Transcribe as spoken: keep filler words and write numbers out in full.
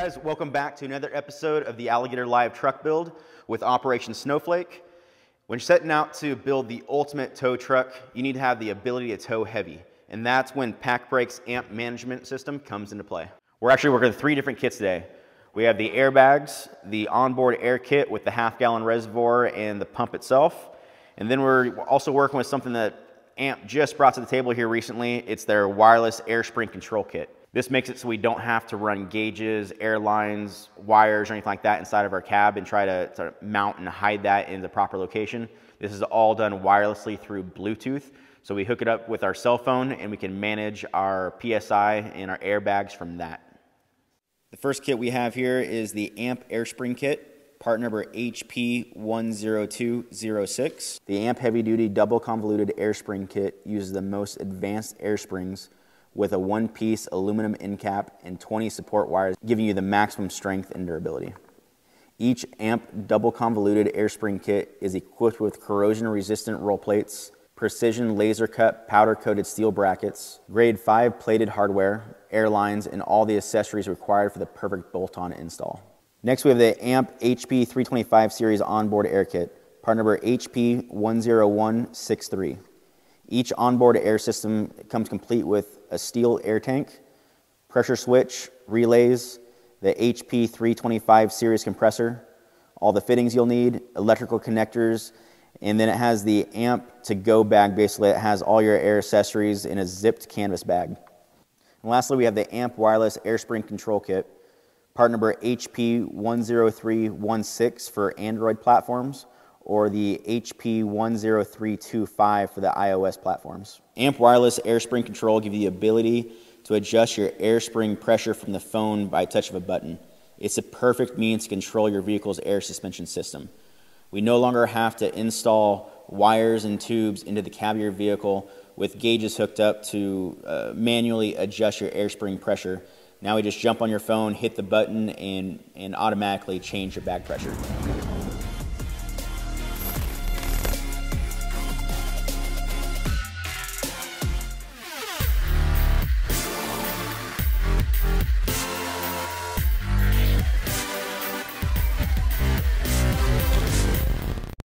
guys, welcome back to another episode of the Alligator Live Truck Build with Operation Snowflake. When you're setting out to build the ultimate tow truck, you need to have the ability to tow heavy, and that's when PacBrake's A M P management system comes into play. We're actually working with three different kits today. We have the airbags, the onboard air kit with the half-gallon reservoir and the pump itself, and then we're also working with something that A M P just brought to the table here recently. It's their wireless air spring control kit. This makes it so we don't have to run gauges, air lines, wires, or anything like that inside of our cab and try to sort of mount and hide that in the proper location. This is all done wirelessly through Bluetooth. So we hook it up with our cell phone and we can manage our P S I and our airbags from that. The first kit we have here is the A M P Air Spring Kit, part number H P one zero two zero six. The A M P Heavy Duty Double Convoluted Air Spring Kit uses the most advanced air springs with a one-piece aluminum end cap and twenty support wires, giving you the maximum strength and durability. Each A M P double convoluted air spring kit is equipped with corrosion-resistant roll plates, precision laser-cut powder-coated steel brackets, grade five plated hardware, airlines, and all the accessories required for the perfect bolt-on install. Next, we have the A M P H P three twenty-five series onboard air kit, part number H P one zero one six three. Each onboard air system comes complete with a steel air tank, pressure switch, relays, the H P three twenty-five series compressor, all the fittings you'll need, electrical connectors, and then it has the A M P to go bag. Basically, it has all your air accessories in a zipped canvas bag. And lastly, we have the A M P wireless air spring control kit, part number H P one zero three one six for Android platforms, or the H P one zero three two five for the iOS platforms. A M P wireless air spring control gives you the ability to adjust your air spring pressure from the phone by touch of a button. It's a perfect means to control your vehicle's air suspension system. We no longer have to install wires and tubes into the cab of your vehicle with gauges hooked up to uh, manually adjust your air spring pressure. Now we just jump on your phone, hit the button, and, and automatically change your bag pressure.